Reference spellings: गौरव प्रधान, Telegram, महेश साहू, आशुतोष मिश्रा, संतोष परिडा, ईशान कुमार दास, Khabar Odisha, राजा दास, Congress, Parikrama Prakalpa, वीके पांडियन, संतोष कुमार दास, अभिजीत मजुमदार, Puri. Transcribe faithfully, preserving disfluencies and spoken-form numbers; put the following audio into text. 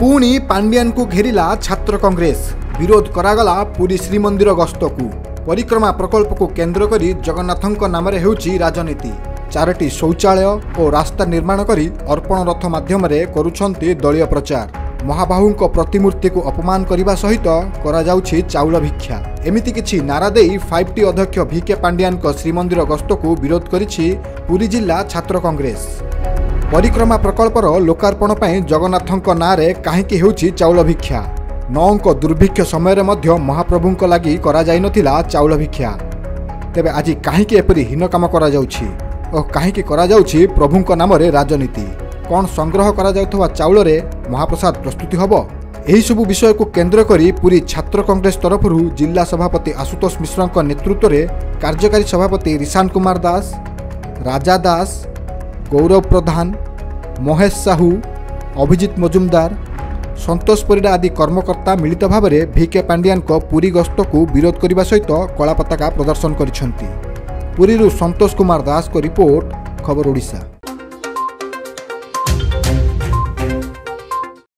पुणी पांडियन को घेरिला छात्र कांग्रेस, विरोध करागला पुरी श्रीमंदिर गस्त को। परिक्रमा प्रकल्प को केन्द्र करी जगन्नाथ नाम राजनीति, चारोटी शौचालय और रास्ता निर्माण करी अर्पण रथ माध्यम रे करुछंती दलीय प्रचार। महाबाहू प्रतिमूर्ति को अपमान करने सहित करायाउछि चाउल भिक्षा। एमिति किछि नारा देई फाइव टी अध्यक्ष वीके पांडियन श्रीमंदिर गस्त को विरोध करिछि पुरी जिला छात्र कांग्रेस। परिक्रमा प्रकल्पर लोकार्पण पर जगन्नाथ नाँरे कहीं होछि चाउल भिक्षा। नौंक दुर्भिक्ष समय महाप्रभु लगी करा चाउल भिक्षा, तेबे आज कहीं एपरी हीन काम करा जाउछि और कहीं करा जाउछि प्रभु नाम राजनीति। कौन संग्रह करा जाउथवा चाउल रे महाप्रसाद प्रस्तुति हबो, एही सब विषय को केंद्र करी पूरी छात्र कांग्रेस तरफ जिला सभापति आशुतोष मिश्रा नेतृत्व में कार्यकारी सभापति ईशान कुमार दास, राजा दास, गौरव प्रधान, महेश साहू, अभिजीत मजुमदार, संतोष परिडा आदि कर्मकर्ता मिलित भाव में वीके पांडियन पूरी गस्त को विरोध करने सहित कला पताका प्रदर्शन कर। पुरी संतोष कुमार दास को रिपोर्ट, खबर ओडिशा।